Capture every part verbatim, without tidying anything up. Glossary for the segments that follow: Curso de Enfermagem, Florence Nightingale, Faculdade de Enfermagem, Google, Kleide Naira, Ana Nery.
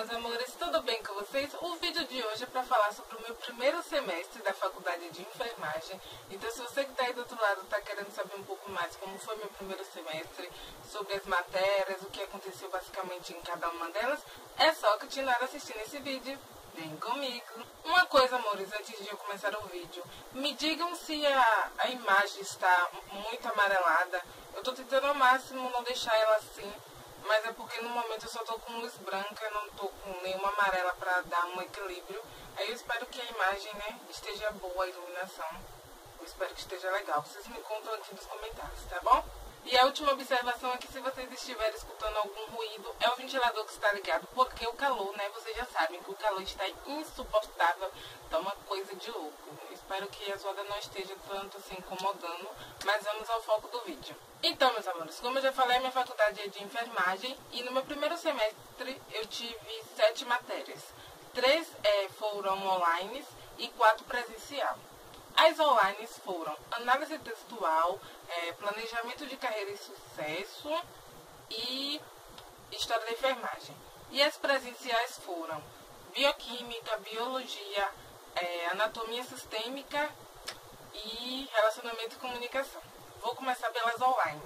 meus amores, tudo bem com vocês? O vídeo de hoje é para falar sobre o meu primeiro semestre da faculdade de enfermagem. Então, se você que está aí do outro lado está querendo saber um pouco mais como foi meu primeiro semestre, sobre as matérias, o que aconteceu basicamente em cada uma delas, é só continuar assistindo esse vídeo. Vem comigo! Uma coisa, amores, antes de eu começar o vídeo, me digam se a, a imagem está muito amarelada. Eu estou tentando ao máximo não deixar ela assim, mas é porque no momento eu só tô com luz branca, não tô com nenhuma amarela pra dar um equilíbrio. Aí eu espero que a imagem, né, esteja boa, a iluminação. Eu espero que esteja legal. Vocês me contam aqui nos comentários, tá bom? E a última observação é que se vocês estiverem escutando algum ruído, é o ventilador que está ligado, porque o calor, né, vocês já sabem que o calor está insuportável, tá uma coisa de louco. Eu espero que a zoada não esteja tanto se incomodando, mas vamos ao foco do vídeo. Então, meus amores, como eu já falei, minha faculdade é de enfermagem e no meu primeiro semestre eu tive sete matérias. Três é, foram online e quatro presencial. As online foram análise textual, é, planejamento de carreira e sucesso e história da enfermagem. E as presenciais foram bioquímica, biologia, é, anatomia sistêmica e relacionamento e comunicação. Vou começar pelas online.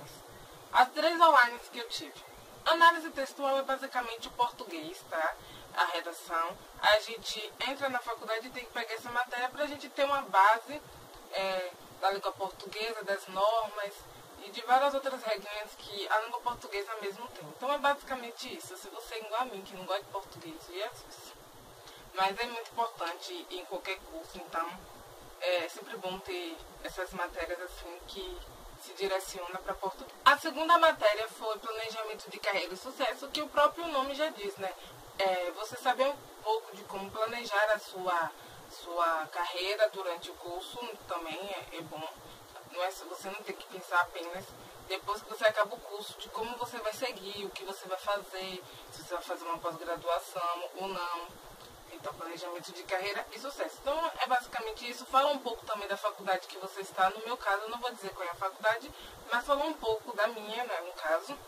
As três online que eu tive. Análise textual é basicamente o português, tá? A redação, a gente entra na faculdade e tem que pegar essa matéria para a gente ter uma base é, da língua portuguesa, das normas e de várias outras regrinhas que a língua portuguesa mesmo tem. Então é basicamente isso. Se você é igual a mim, que não gosta de português, Jesus. Mas é muito importante em qualquer curso, então é sempre bom ter essas matérias assim que se direciona para português. A segunda matéria foi planejamento de carreira e sucesso, que o próprio nome já diz, né? É, você saber um pouco de como planejar a sua, sua carreira durante o curso também é, é bom. Não é, você não tem que pensar apenas depois que você acaba o curso de como você vai seguir, o que você vai fazer, se você vai fazer uma pós-graduação ou não. Então, planejamento de carreira e sucesso. Então, é basicamente isso. Fala um pouco também da faculdade que você está. No meu caso, eu não vou dizer qual é a faculdade, mas fala um pouco da minha, né, no caso,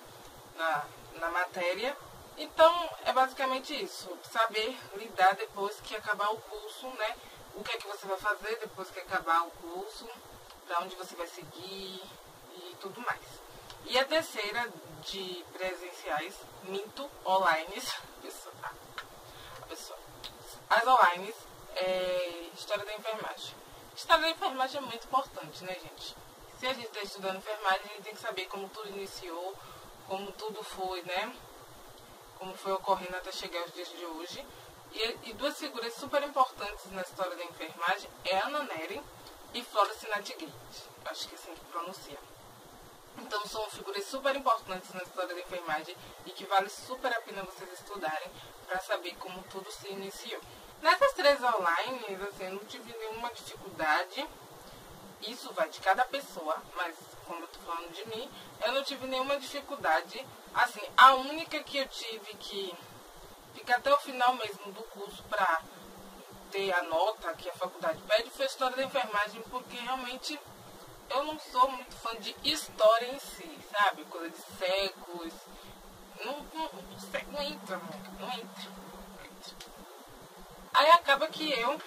na, na matéria. Então, é basicamente isso, saber lidar depois que acabar o curso, né? O que é que você vai fazer depois que acabar o curso, para onde você vai seguir e tudo mais. E a terceira de presenciais, minto, online, a pessoa, as online, é história da enfermagem. História da enfermagem é muito importante, né, gente? Se a gente está estudando enfermagem, a gente tem que saber como tudo iniciou, como tudo foi, né? Como foi ocorrendo até chegar aos dias de hoje. E, e duas figuras super importantes na história da enfermagem é Ana Nery e Florence Nightingale. Acho que é assim que pronuncia. Então são figuras super importantes na história da enfermagem e que vale super a pena vocês estudarem para saber como tudo se iniciou. Nessas três online, assim, eu não tive nenhuma dificuldade. Isso vai de cada pessoa, mas como eu tô falando de mim, eu não tive nenhuma dificuldade. Assim, a única que eu tive que ficar até o final mesmo do curso para ter a nota que a faculdade pede foi a história da enfermagem, porque realmente eu não sou muito fã de história em si, sabe? Coisa de séculos. Não, não, não, não entra, não entra. Aí acaba que eu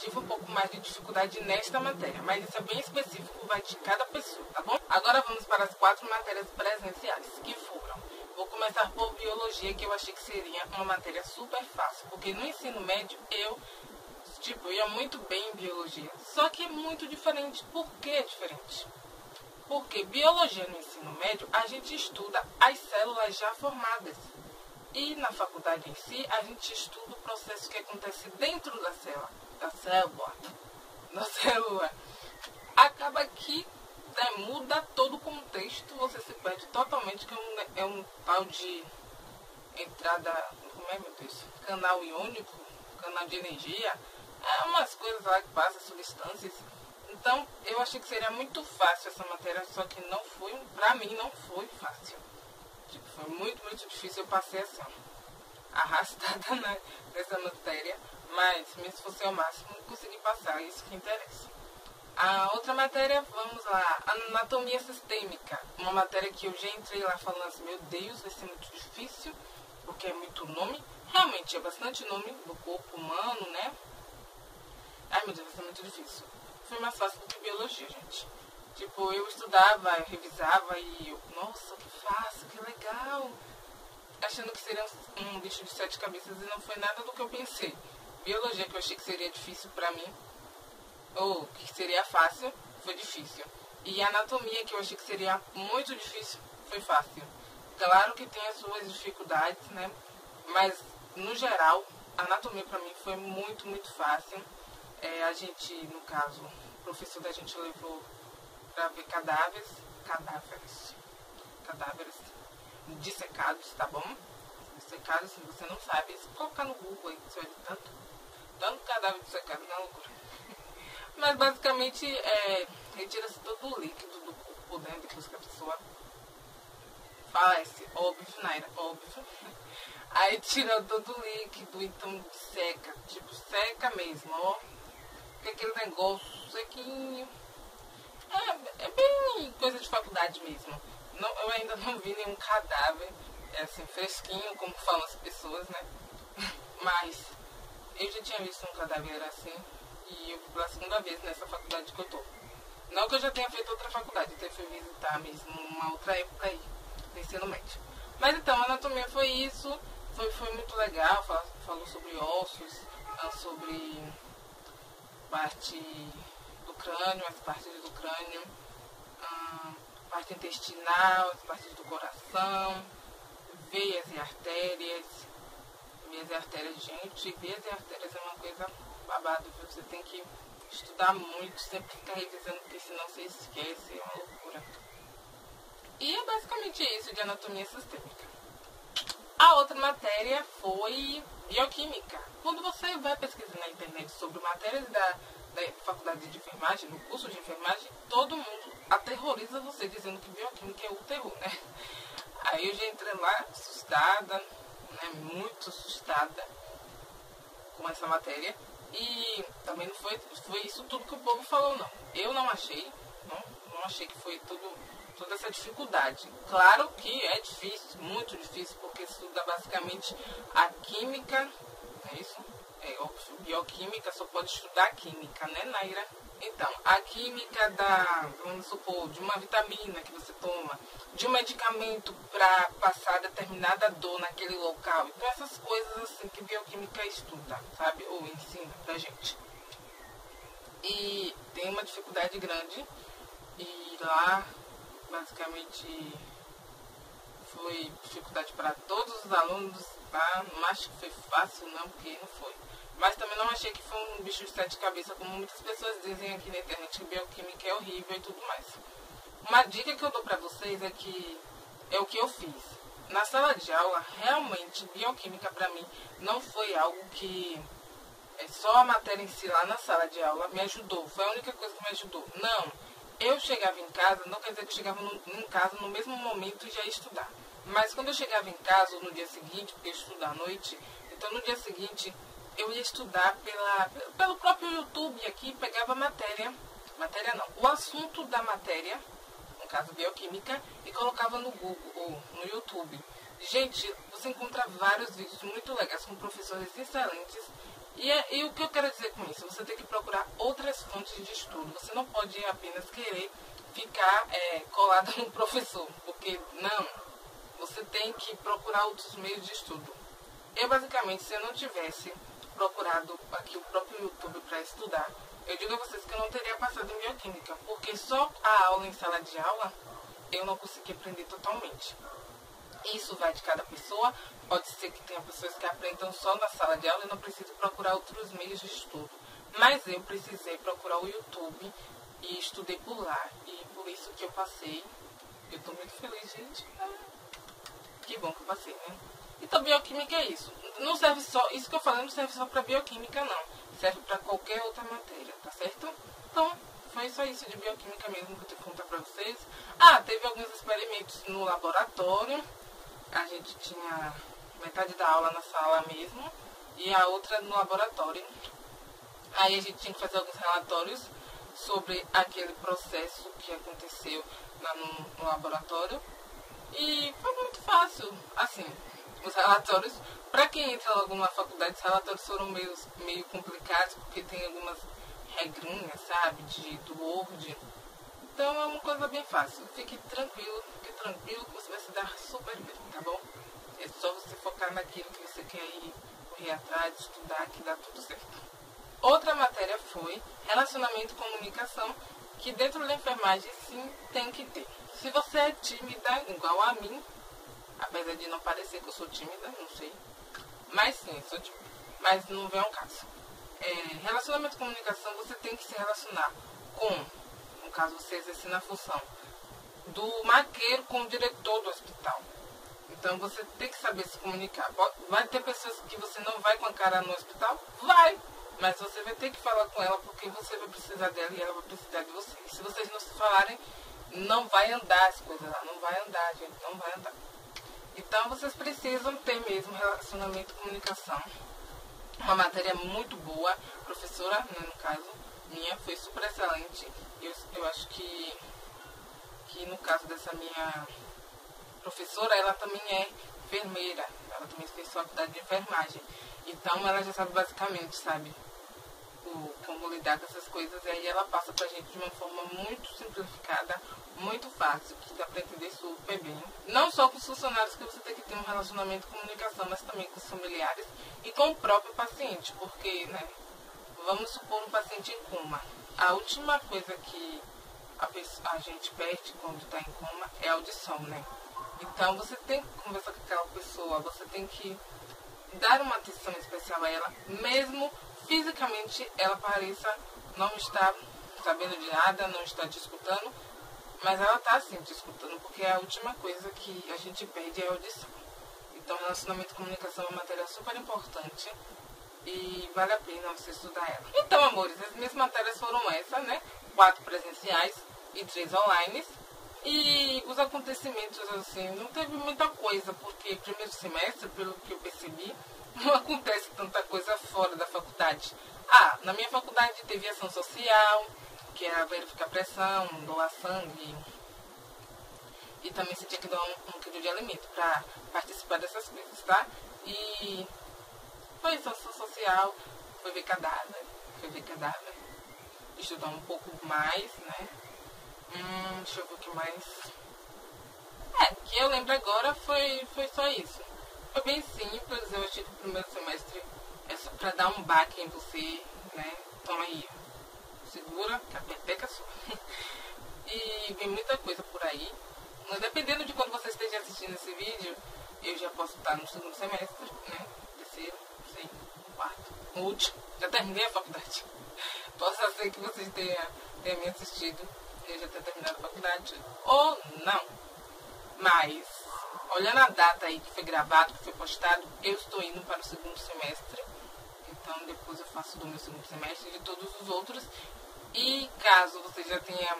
tive um pouco mais de dificuldade nesta matéria, mas isso é bem específico, vai de cada pessoa, tá bom? Agora vamos para as quatro matérias presenciais, que foram. Vou começar por biologia, que eu achei que seria uma matéria super fácil, porque no ensino médio eu, tipo, ia muito bem em biologia, só que é muito diferente. Por que é diferente? Porque biologia no ensino médio, a gente estuda as células já formadas. E na faculdade em si, a gente estuda o processo que acontece dentro da célula. Da célula. Da célula. Acaba que, né, muda todo o contexto, você se perde totalmente, que é um tal de entrada, como é, meu Deus? Canal iônico, canal de energia. É umas coisas lá que passam, substâncias. Então, eu achei que seria muito fácil essa matéria, só que não foi, pra mim não foi fácil. Foi muito, muito difícil. Eu passei assim, arrastada na, nessa matéria, mas me esforcei ao máximo e consegui passar, é isso que interessa. A outra matéria, vamos lá, anatomia sistêmica, uma matéria que eu já entrei lá falando assim, meu Deus, vai ser muito difícil, porque é muito nome, realmente é bastante nome do corpo humano, né? Ai meu Deus, isso é muito difícil. Foi mais fácil do que biologia, gente. Tipo, eu estudava, revisava e eu, nossa, que fácil, que legal. Achando que seria um bicho de sete cabeças e não foi nada do que eu pensei. Biologia, que eu achei que seria difícil pra mim, ou que seria fácil, foi difícil. E anatomia, que eu achei que seria muito difícil, foi fácil. Claro que tem as suas dificuldades, né? Mas, no geral, anatomia pra mim foi muito, muito fácil. É, a gente, no caso, o professor da gente levou pra ver cadáveres, cadáveres, cadáveres dissecados, tá bom? Dissecado, se você não sabe, se colocar no Google aí, você vai ver tanto, tanto cadáver dissecado, não é loucura. Mas basicamente é, retira-se todo o líquido do corpo, né, depois que a pessoa falece, óbvio, não era óbvio. Aí tira todo o líquido, então seca, tipo, seca mesmo, ó. Fica aquele negócio sequinho. É, é bem coisa de faculdade mesmo. Não, eu ainda não vi nenhum cadáver, é assim, fresquinho, como falam as pessoas, né? Mas eu já tinha visto um cadáver assim, e eu fui pela segunda vez nessa faculdade que eu tô. Não que eu já tenha feito outra faculdade, eu até fui visitar mesmo uma outra época aí, no ensino médio. Mas então, a anatomia foi isso, foi, foi muito legal, falou, falou sobre ossos, sobre parte do crânio, as partes do crânio, parte intestinal, as partes do coração, veias e artérias, veias e artérias, gente, veias e artérias é uma coisa babado, viu? Você tem que estudar muito, sempre ficar revisando, porque senão você esquece, é uma loucura. E é basicamente isso de anatomia sistêmica. A outra matéria foi bioquímica. Quando você vai pesquisar na internet sobre matérias da, da faculdade de enfermagem, no curso de enfermagem, todo mundo aterroriza você dizendo que bioquímica é o terror, né? Aí eu já entrei lá assustada, né, muito assustada com essa matéria. E também não foi, foi isso tudo que o povo falou, não. Eu não achei, não, não achei que foi tudo, toda essa dificuldade. Claro que é difícil, muito difícil, porque estuda basicamente a química, é isso? É óbvio, bioquímica só pode estudar a química, né, Naira? Então, a química da, vamos supor, de uma vitamina que você toma, de um medicamento para passar determinada dor naquele local. Então, essas coisas assim que bioquímica estuda, sabe? Ou ensina pra gente. E tem uma dificuldade grande. E lá, basicamente, foi dificuldade para todos os alunos, tá? Não acho que foi fácil, não, porque não foi. Mas também não achei que foi um bicho de sete cabeças, como muitas pessoas dizem aqui na internet, que bioquímica é horrível e tudo mais. Uma dica que eu dou pra vocês é que é o que eu fiz. Na sala de aula, realmente, bioquímica pra mim não foi algo que... É só a matéria em si lá na sala de aula me ajudou. Foi a única coisa que me ajudou. Não, eu chegava em casa, não quer dizer que eu chegava no, em casa no mesmo momento e já ia estudar. Mas quando eu chegava em casa, ou no dia seguinte, porque eu estudo à noite, então no dia seguinte... Eu ia estudar pela, pelo próprio YouTube aqui, pegava a matéria, matéria não, o assunto da matéria, no caso bioquímica, e colocava no Google ou no YouTube. Gente, você encontra vários vídeos muito legais com professores excelentes. E, é, e o que eu quero dizer com isso? Você tem que procurar outras fontes de estudo. Você não pode apenas querer ficar é, colado no professor, porque não, você tem que procurar outros meios de estudo. Eu basicamente, se eu não tivesse... procurado aqui o próprio YouTube para estudar, eu digo a vocês que eu não teria passado em bioquímica, porque só a aula em sala de aula eu não consegui aprender totalmente. Isso vai de cada pessoa, pode ser que tenha pessoas que aprendam só na sala de aula e não precisam procurar outros meios de estudo, mas eu precisei procurar o YouTube e estudei por lá, e por isso que eu passei. Eu tô muito feliz, gente, que bom que eu passei, né? Então bioquímica é isso. Não serve só, isso que eu falei não serve só para bioquímica, não. Serve para qualquer outra matéria, tá certo? Então, foi só isso de bioquímica mesmo que eu tenho que contar para vocês. Ah, teve alguns experimentos no laboratório. A gente tinha metade da aula na sala mesmo e a outra no laboratório. Aí a gente tinha que fazer alguns relatórios sobre aquele processo que aconteceu lá no, no laboratório. E foi muito fácil, assim... os relatórios, para quem entra em alguma faculdade, os relatórios foram meio, meio complicados, porque tem algumas regrinhas, sabe, de, do Word. Então é uma coisa bem fácil. Fique tranquilo, fique tranquilo que você vai se dar super bem, tá bom? É só você focar naquilo que você quer ir, correr atrás, estudar, que dá tudo certo. Outra matéria foi relacionamento e comunicação, que dentro da enfermagem sim tem que ter. Se você é tímida, igual a mim, apesar de não parecer que eu sou tímida, não sei, mas sim, sou tímida, mas não vem ao caso. É, relacionamento e comunicação, você tem que se relacionar com, no caso você exercendo a função, do maqueiro com o diretor do hospital. Então você tem que saber se comunicar. Vai ter pessoas que você não vai com a cara no hospital? Vai! Mas você vai ter que falar com ela, porque você vai precisar dela e ela vai precisar de você. E se vocês não se falarem, não vai andar as coisas lá. Não vai andar, gente. Não vai andar. Então, vocês precisam ter mesmo relacionamento e comunicação. Uma matéria muito boa. A professora, né, no caso, minha, foi super excelente. Eu, eu acho que, que, no caso dessa minha professora, ela também é enfermeira. Ela também fez faculdade de enfermagem. Então, ela já sabe basicamente, sabe, o, como lidar com essas coisas. E aí ela passa pra gente de uma forma muito simplificada, muito fácil, que dá pra entender super bem. Não só com os funcionários, que você tem que ter um relacionamento de comunicação, mas também com os familiares e com o próprio paciente. Porque, né, vamos supor um paciente em coma. A última coisa que a, pessoa, a gente perde quando tá em coma é a audição, né? Então, você tem que conversar com aquela pessoa, você tem que dar uma atenção especial a ela, mesmo fisicamente ela pareça não estar sabendo de nada, não está te escutando, mas ela está sim te escutando, porque a última coisa que a gente perde é a audição. Então, relacionamento e comunicação é uma matéria super importante e vale a pena você estudar ela. Então, amores, as minhas matérias foram essas, né? Quatro presenciais e três online. E os acontecimentos, assim, não teve muita coisa, porque primeiro semestre, pelo que eu percebi, não acontece tanta coisa fora da faculdade. Ah, na minha faculdade teve ação social, que era verificar pressão, doar sangue, e também você tinha que doar um, um quilo de alimento para participar dessas coisas, tá? E foi isso, ação social, foi ver cadáver, foi ver cadáver, estudar um pouco mais, né? Hum, deixa eu ver o que mais. É, que eu lembro agora foi, foi só isso. Foi bem simples, eu achei que o primeiro semestre é só pra dar um baque em você, né? Toma aí, segura, que a peteca sua. E vem muita coisa por aí. Mas dependendo de quando você esteja assistindo esse vídeo, eu já posso estar no segundo semestre, né? Terceiro, sei, quarto, no último. Já terminei a faculdade. Posso ser que vocês tenham, tenham me assistido. Eu já ter terminado a faculdade ou não, mas olhando a data aí que foi gravado, que foi postado, eu estou indo para o segundo semestre, então depois eu faço do meu segundo semestre e de todos os outros. E caso você já tenha,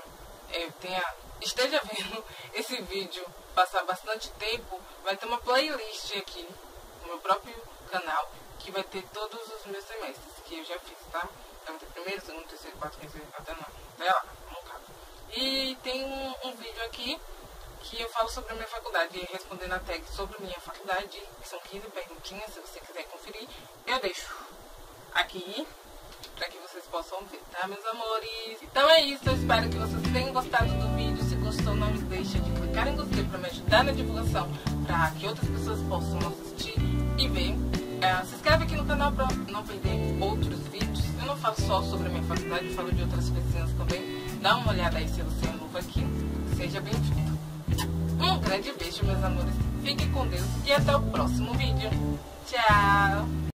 é, tenha esteja vendo esse vídeo passar bastante tempo, vai ter uma playlist aqui no meu próprio canal que vai ter todos os meus semestres que eu já fiz, tá? Então tem primeiro, segundo, terceiro, quarto, quinto, até nove, até lá. E tem um, um vídeo aqui que eu falo sobre a minha faculdade, respondendo a tag sobre minha faculdade, que são quinze perguntinhas, se você quiser conferir, eu deixo aqui, para que vocês possam ver, tá, meus amores? Então é isso, eu espero que vocês tenham gostado do vídeo, se gostou não deixe de clicar em gostei para me ajudar na divulgação, para que outras pessoas possam assistir e ver. É, se inscreve aqui no canal para não perder outros vídeos, eu não falo só sobre a minha faculdade, eu falo de outras coisinhas também. Dá uma olhada aí se você é novo aqui. Seja bem-vindo. Um grande beijo, meus amores. Fiquem com Deus e até o próximo vídeo. Tchau!